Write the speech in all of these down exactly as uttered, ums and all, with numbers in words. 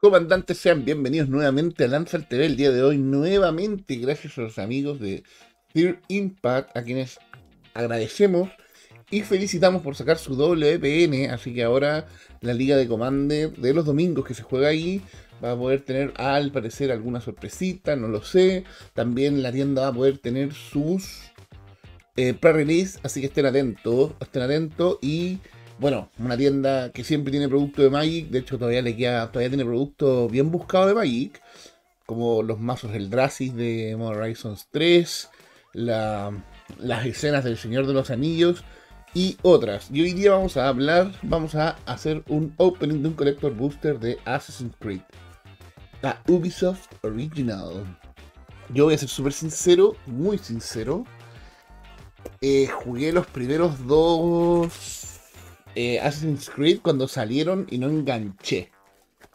Comandantes, sean bienvenidos nuevamente a Lanzar T V. El día de hoy nuevamente, gracias a los amigos de Third Impact, a quienes agradecemos y felicitamos por sacar su W P N. Así que ahora la liga de Commander de los domingos que se juega ahí va a poder tener, al parecer, alguna sorpresita, no lo sé. También la tienda va a poder tener sus eh, pre-release, así que estén atentos, estén atentos. Y bueno, una tienda que siempre tiene producto de Magic. De hecho, todavía le queda, todavía tiene producto bien buscado de Magic, como los mazos del Drasis de Modern Horizons tres, la, las escenas del Señor de los Anillos y otras. Y hoy día vamos a hablar, vamos a hacer un opening de un Collector Booster de Assassin's Creed, la Ubisoft Original. Yo voy a ser súper sincero, muy sincero. Eh, jugué los primeros dos... Eh, Assassin's Creed cuando salieron y no enganché.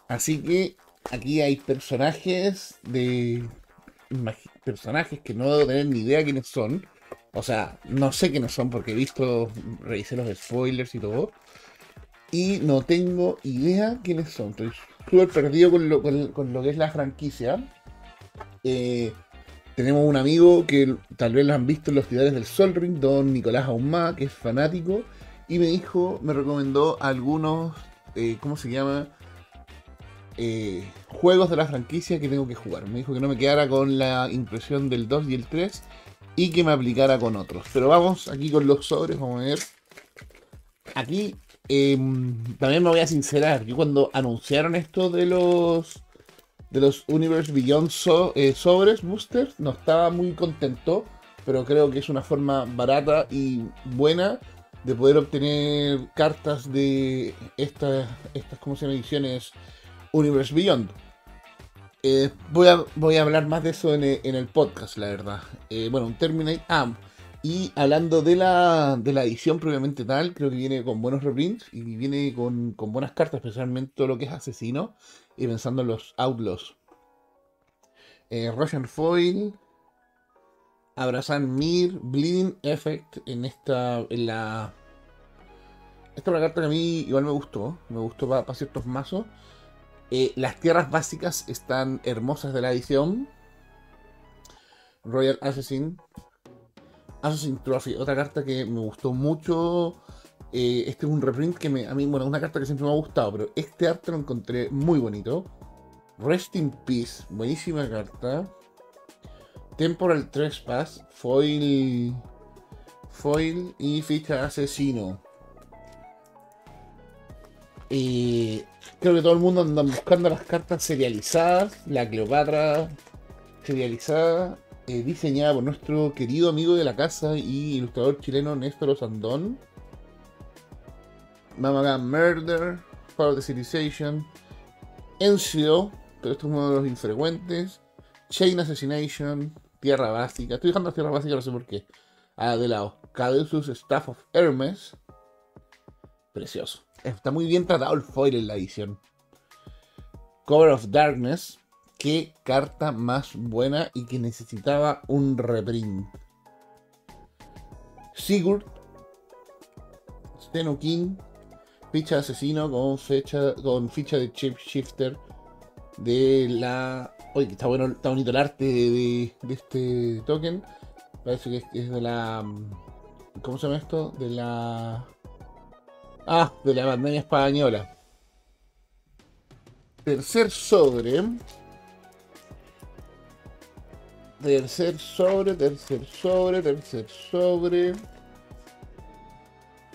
Así que aquí hay personajes de personajes que no debo tener ni idea quiénes son. O sea, no sé quiénes son porque he visto, revisé los spoilers y todo, y no tengo idea quiénes son. Estoy súper perdido con lo, con, con lo que es la franquicia. Eh, tenemos un amigo que tal vez lo han visto en los titulares del Sol Ring, don Nicolás Aumá, que es fanático. Y me dijo, me recomendó algunos, eh, ¿cómo se llama? Eh, juegos de la franquicia que tengo que jugar. Me dijo que no me quedara con la impresión del dos y el tres y que me aplicara con otros. Pero vamos aquí con los sobres, vamos a ver. Aquí eh, también me voy a sincerar. Yo cuando anunciaron esto de los de los Universe Beyond so, eh, sobres, boosters, no estaba muy contento. Pero creo que es una forma barata y buena de poder obtener cartas de estas, estas ¿cómo se llama? Ediciones Universe Beyond. Eh, voy, a, voy a hablar más de eso en el, en el podcast, la verdad. Eh, bueno, un Terminate Amp. Y hablando de la, de la edición propiamente tal, creo que viene con buenos reprints y viene con, con buenas cartas, especialmente todo lo que es asesino y pensando en los Outlaws. Eh, Russian Foil. Abrazan Mir, Bleeding Effect en esta, en la... Esta es una carta que a mí igual me gustó, me gustó para pa ciertos mazos. Eh, las tierras básicas están hermosas de la edición. Royal Assassin. Assassin's Trophy, otra carta que me gustó mucho. Eh, este es un reprint que me, a mí, bueno, es una carta que siempre me ha gustado, pero este arte lo encontré muy bonito. Rest in Peace, buenísima carta. Temporal Trespass, foil, foil y ficha asesino. Eh, creo que todo el mundo anda buscando las cartas serializadas. La Cleopatra serializada, eh, diseñada por nuestro querido amigo de la casa y ilustrador chileno Néstor Ossandón. Mamaga Murder, Power of the Civilization, Encio, pero esto es uno de los infrecuentes. Chain Assassination, tierra básica. Estoy dejando las tierras básicas, no sé por qué. Ah, de lado. Caduceus, Staff of Hermes. Precioso. Está muy bien tratado el foil en la edición. Cover of Darkness. Qué carta más buena y que necesitaba un reprint. Sigurd. Stenokin. Ficha de asesino con fecha, con ficha de chip shifter de la... Oye, está bueno, está bonito el arte de, de este token. Parece que es, es de la... ¿Cómo se llama esto? De la... Ah, de la pandemia española. Tercer sobre. Tercer sobre, tercer sobre, tercer sobre.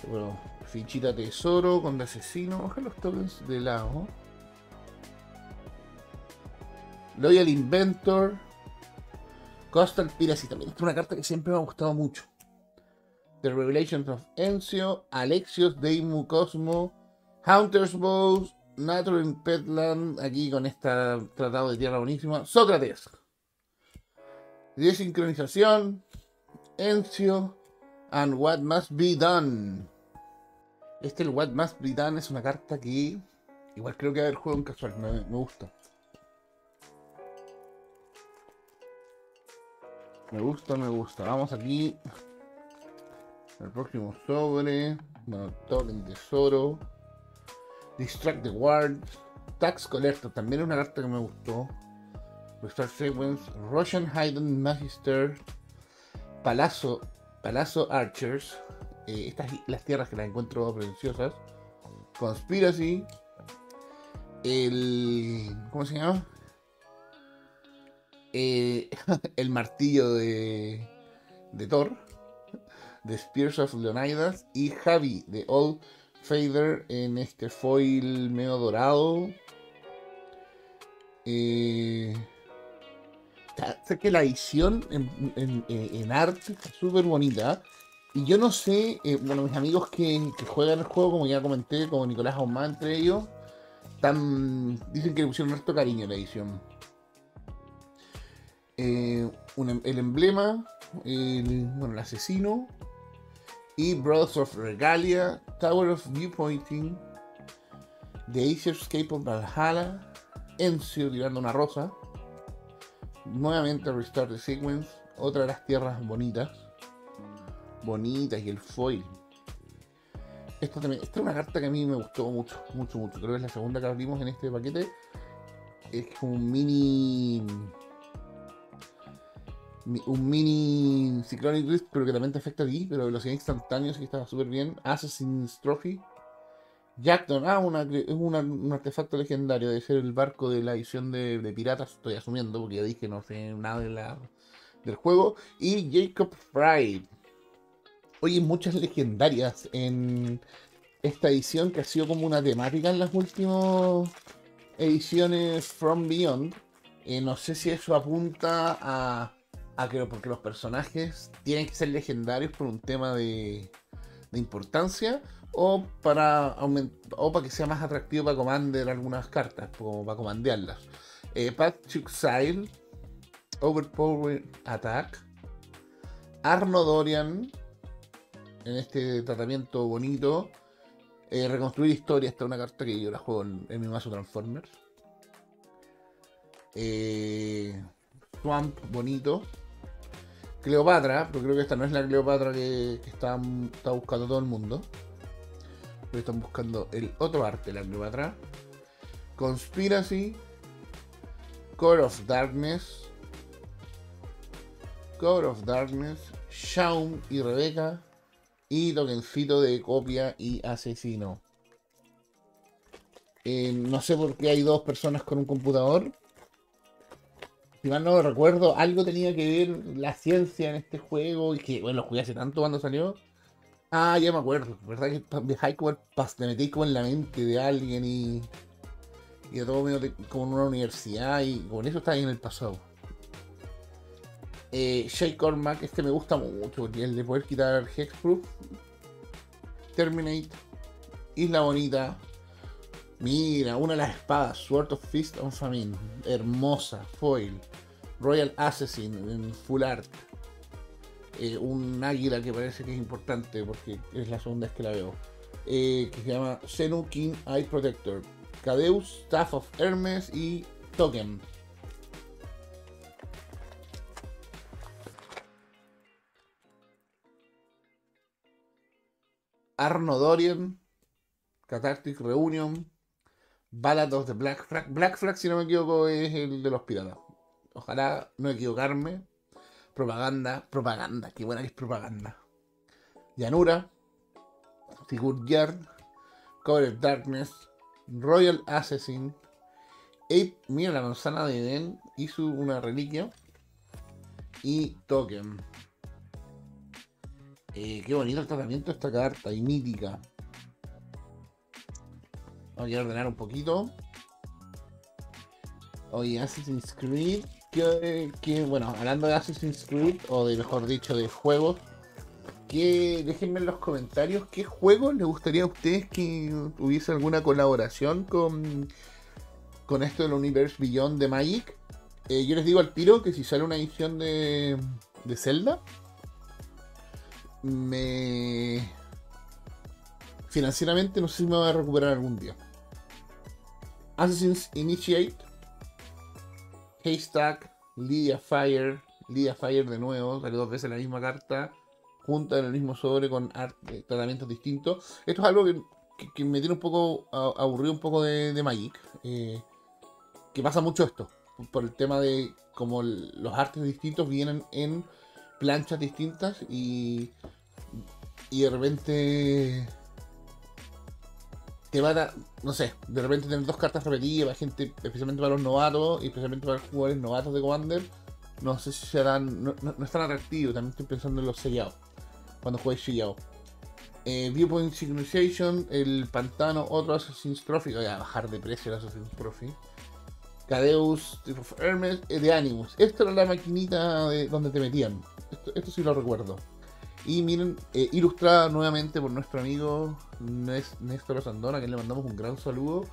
Bueno, fichita tesoro con de asesino. Ojalá los tokens de lado. Loyal Inventor, Coastal Piracy también. Esta es una carta que siempre me ha gustado mucho. The Revelations of Encio, Alexios, Deimu Cosmo, Hunter's Bows, Nature in Petland, aquí con este tratado de tierra buenísima. Sócrates, Desincronización, Encio, And What Must Be Done. Este, el What Must Be Done, es una carta que igual creo que va a haber juego en casual, me, me gusta. Me gusta, me gusta. Vamos aquí al próximo sobre. Bueno, token tesoro. Distract the Ward. Tax Collector, también es una carta que me gustó. Restore Sequence, Russian Hidden Magister, Palazzo, Palazzo Archers, eh, estas las tierras que las encuentro preciosas. Conspiracy, el... ¿cómo se llama? Eh, el martillo de, de Thor, The Spears of Leonidas, y Javi de Old Fader en este foil medio dorado. Eh, sé que la edición en, en, en arte está súper bonita. Y yo no sé, eh, bueno, mis amigos que, que juegan el juego, como ya comenté, como Nicolás Aumá entre ellos, tan, dicen que le pusieron harto cariño a la edición. Eh, un, el emblema, el, bueno, el asesino, y Brothers of Regalia, Tower of Viewpointing, The Aesir's Escape of Valhalla, Encio tirando una rosa, nuevamente Restart the Sequence, otra de las tierras bonitas, bonitas, y el foil. Esta, también, esta es una carta que a mí me gustó mucho, mucho, mucho. Creo que es la segunda que abrimos en este paquete. Es como un mini... un mini Cyclonic Rift, pero que también te afecta a ti, pero velocidad instantánea, así que está súper bien. Assassin's Trophy, Jackdaw, ah, una, es una, un artefacto legendario, debe ser el barco de la edición de, de piratas, estoy asumiendo, porque ya dije no sé nada de la, del juego. Y Jacob Fry. Oye, muchas legendarias en esta edición, que ha sido como una temática en las últimas ediciones From Beyond. Eh, no sé si eso apunta a, a que porque los personajes tienen que ser legendarios por un tema de, de importancia, o para, o para que sea más atractivo para comandar algunas cartas, como para comandearlas. Eh, Path to Exile, Overpower Attack, Arno Dorian, en este tratamiento bonito. Eh, Reconstruir Historia, esta es una carta que yo la juego en, en mi mazo Transformers. Eh, Swamp, bonito. Cleopatra, pero creo que esta no es la Cleopatra que, que está, está buscando todo el mundo. Pero están buscando el otro arte, la Cleopatra. Conspiracy, Cover of Darkness, Cover of Darkness, Shaun y Rebeca, y tokencito de copia y asesino. Eh, no sé por qué hay dos personas con un computador. Si mal no recuerdo, algo tenía que ver la ciencia en este juego, y que, bueno, lo jugué hace tanto cuando salió. Ah, ya me acuerdo, ¿verdad? Que viajáis como el pas, te metéis como en la mente de alguien y, y de todo medio te, como en una universidad, y con eso está ahí en el pasado. Eh, Jay Cormac, este me gusta mucho, porque el de poder quitar Hexproof. Terminate, Isla Bonita. Mira, una de las espadas, Sword of Fist on Famine, hermosa, foil. Royal Assassin en Full Art. Eh, un águila que parece que es importante porque es la segunda vez que la veo. Eh, que se llama Zenu King Eye Protector. Caduceus, Staff of Hermes y Token. Arno Dorian, Cathartic Reunion. Ballad of the Black Flag. Black Flag, si no me equivoco, es el de los piratas. Ojalá no equivocarme. Propaganda, propaganda, qué buena que es propaganda. Llanura, Third Yard, Cover of Darkness, Royal Assassin, Ape, mira la manzana de Edén, hizo una reliquia, y Token. Eh, qué bonito el tratamiento de esta carta, y mítica. Voy a ordenar un poquito. Oye, Assassin's Creed, que, que bueno, hablando de Assassin's Creed, o de mejor dicho, de juegos, que déjenme en los comentarios qué juegos les gustaría a ustedes que hubiese alguna colaboración con, con esto del Universe Beyond de Magic. Eh, yo les digo al tiro que si sale una edición de, de Zelda, me... financieramente no sé si me voy a recuperar algún día. Assassin's Initiate, Haystack, Lydia Fire, Lydia Fire de nuevo, sale dos veces la misma carta, junta en el mismo sobre con arte, tratamientos distintos. Esto es algo que que, que me tiene un poco a, aburrido un poco de, de Magic, eh, que pasa mucho esto, por el tema de como el, los artes distintos vienen en planchas distintas y, y de repente te van a, no sé, de repente tener dos cartas repetidas para gente, especialmente para los novatos y especialmente para los jugadores novatos de Commander, no sé si serán, no, no, no es tan atractivo. También estoy pensando en los sellados, cuando juegues sellados. Eh, Viewpoint Synchronization, el pantano, otro Assassin's Trophy, voy a bajar de precio el Assassin's Trophy. Caduceus, Staff of Hermes, eh, de Animus. Esta era la maquinita de donde te metían. Esto, esto sí lo recuerdo. Y miren, eh, ilustrada nuevamente por nuestro amigo Néstor Ossandón, a quien le mandamos un gran saludo.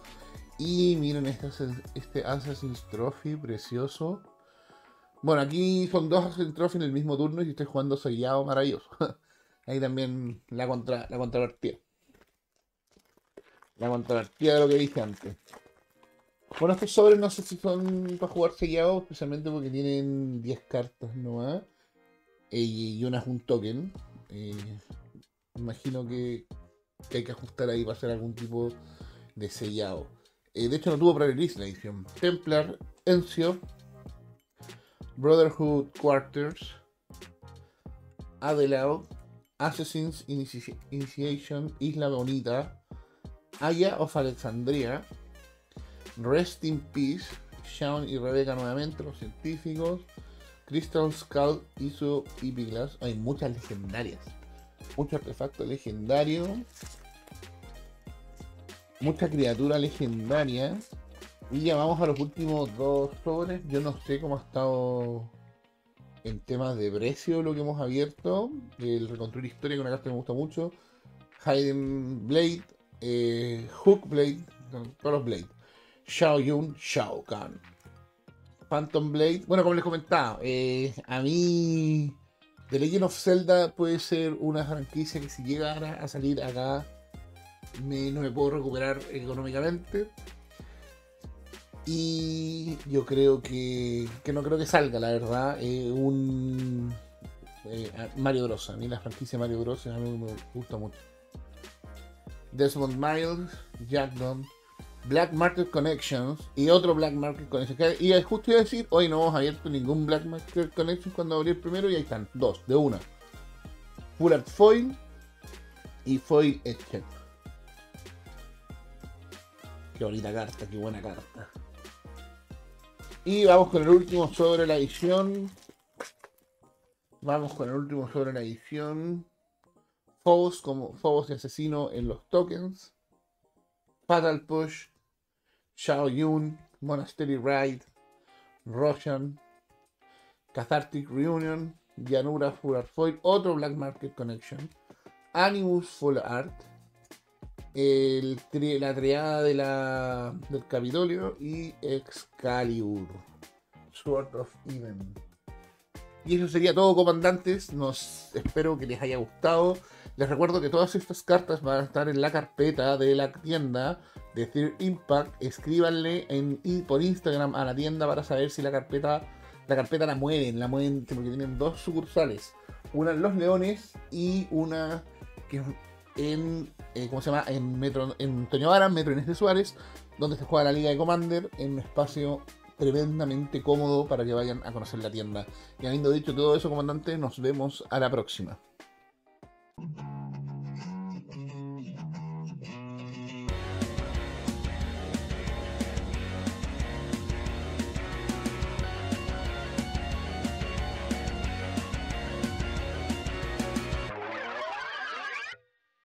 Y miren este, este Assassin's Trophy precioso. Bueno, aquí son dos Assassin's Trophy en el mismo turno y estoy jugando sellado maravilloso. Ahí también la contra la contrapartida. La contrapartida de lo que dije antes. Bueno, estos sobres no sé si son para jugar sellados, especialmente porque tienen diez cartas nomás. Eh, y una es un token. Eh, imagino que, que hay que ajustar ahí para hacer algún tipo de sellado. Eh, de hecho no tuvo pre-release la edición. Templar, Encio, Brotherhood Quarters, Adelao, Assassin's Initiation, Isla Bonita, Aya of Alexandria, Rest in Peace, Shaun y Rebecca nuevamente, los científicos, Crystal Skull, Iso y Piglas. Hay muchas legendarias, mucho artefacto legendario, mucha criatura legendaria. Y ya vamos a los últimos dos sobres. Yo no sé cómo ha estado en temas de precio lo que hemos abierto. El Reconstruir Historia, que es una carta que me gusta mucho. Hidden Blade, eh, Hook Blade, todos los Blade. Shao Yun, Shao Kahn, Phantom Blade. Bueno, como les comentaba, eh, a mí The Legend of Zelda puede ser una franquicia que si llegara a salir acá me, no me puedo recuperar económicamente. Y yo creo que, que no creo que salga, la verdad, eh, un eh, Mario Bros. A mí la franquicia Mario Bros. A mí me gusta mucho. Desmond Miles, Jackdaw, Black Market Connections y otro Black Market Connections. Y justo iba a decir, hoy no hemos abierto ningún Black Market Connections cuando abrí el primero y ahí están, dos, de una. Full Art Foil y Foil Etched. Qué bonita carta, qué buena carta. Y vamos con el último sobre la edición. Vamos con el último sobre la edición. Phobos, como Phobos de asesino en los tokens. Fatal Push, Shao Yun, Monastery Ride, Roshan, Cathartic Reunion, Llanura Full Art Foil, otro Black Market Connection, Animus Full Art, el tri la triada de la, del Capitolio y Excalibur, Sword of Even. Y eso sería todo, comandantes. Nos espero que les haya gustado. Les recuerdo que todas estas cartas van a estar en la carpeta de la tienda de Third Impact. Escríbanle en, y por Instagram a la tienda para saber si la carpeta la carpeta la mueven, la mueven porque tienen dos sucursales. Una en Los Leones y una que en, eh, ¿cómo se llama? En, Metro, en Antonio Vara, Metro Inés de Suárez, donde se juega la Liga de Commander en un espacio tremendamente cómodo para que vayan a conocer la tienda. Y habiendo dicho todo eso, comandantes, nos vemos a la próxima.